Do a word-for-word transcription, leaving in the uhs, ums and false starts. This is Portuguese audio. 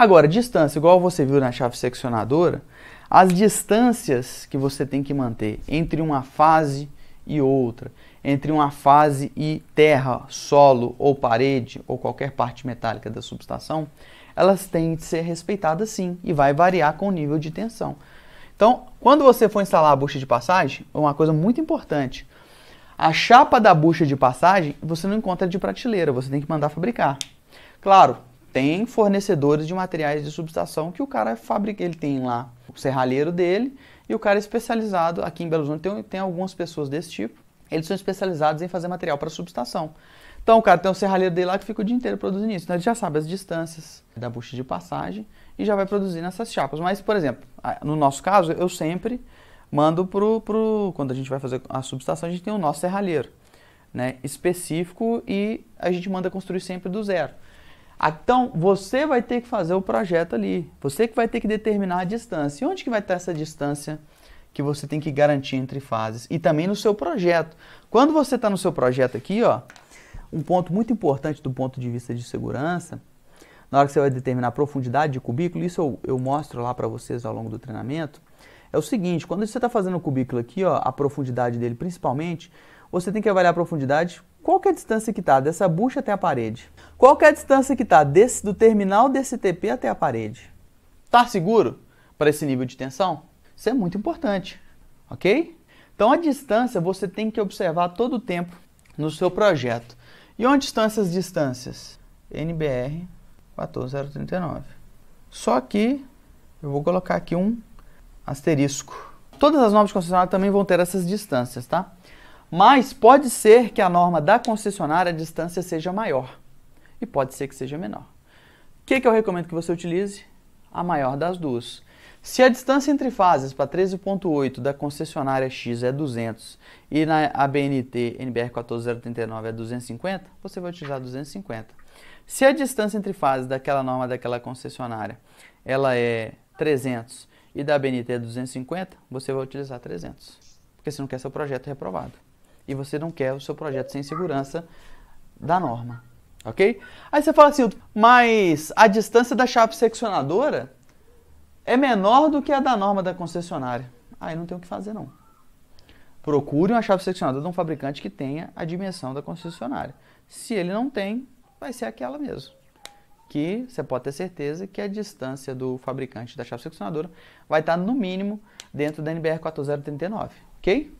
Agora, distância, igual você viu na chave seccionadora, as distâncias que você tem que manter entre uma fase e outra, entre uma fase e terra, solo ou parede ou qualquer parte metálica da subestação, elas têm de ser respeitadas sim e vai variar com o nível de tensão. Então, quando você for instalar a bucha de passagem, uma coisa muito importante, a chapa da bucha de passagem você não encontra de prateleira, você tem que mandar fabricar. Claro, tem fornecedores de materiais de subestação que o cara fabrica, ele tem lá o serralheiro dele e o cara é especializado, aqui em Belo Horizonte tem, tem algumas pessoas desse tipo, eles são especializados em fazer material para subestação. Então o cara tem um serralheiro dele lá que fica o dia inteiro produzindo isso, então ele já sabe as distâncias da bucha de passagem e já vai produzindo essas chapas. Mas, por exemplo, no nosso caso, eu sempre mando pro, pro quando a gente vai fazer a subestação, a gente tem o nosso serralheiro, né, específico, e a gente manda construir sempre do zero. Então, você vai ter que fazer o projeto ali, você que vai ter que determinar a distância. E onde que vai estar essa distância que você tem que garantir entre fases? E também no seu projeto. Quando você está no seu projeto aqui, ó, um ponto muito importante do ponto de vista de segurança, na hora que você vai determinar a profundidade de cubículo, isso eu, eu mostro lá para vocês ao longo do treinamento, é o seguinte, quando você está fazendo o cubículo aqui, ó, a profundidade dele principalmente, você tem que avaliar a profundidade. Qual que é a distância que está dessa bucha até a parede? Qual que é a distância que está do terminal desse T P até a parede? Está seguro para esse nível de tensão? Isso é muito importante, ok? Então a distância você tem que observar todo o tempo no seu projeto. E onde estão essas distâncias? N B R um quatro zero três nove. Só que eu vou colocar aqui um asterisco. Todas as normas concessionárias também vão ter essas distâncias, tá? Mas pode ser que a norma da concessionária a distância seja maior e pode ser que seja menor. O que, que eu recomendo que você utilize? A maior das duas. Se a distância entre fases para treze ponto oito da concessionária X é duzentos e na A B N T N B R um quatro zero três nove é duzentos e cinquenta, você vai utilizar duzentos e cinquenta. Se a distância entre fases daquela norma daquela concessionária ela é trezentos e da A B N T é duzentos e cinquenta, você vai utilizar trezentos, porque você não quer seu projeto reprovado. E você não quer o seu projeto sem segurança da norma, ok? Aí você fala assim, mas a distância da chave seccionadora é menor do que a da norma da concessionária. Aí não tem o que fazer não. Procure uma chave seccionadora de um fabricante que tenha a dimensão da concessionária. Se ele não tem, vai ser aquela mesmo. Que você pode ter certeza que a distância do fabricante da chave seccionadora vai estar no mínimo dentro da N B R quatorze zero trinta e nove, ok?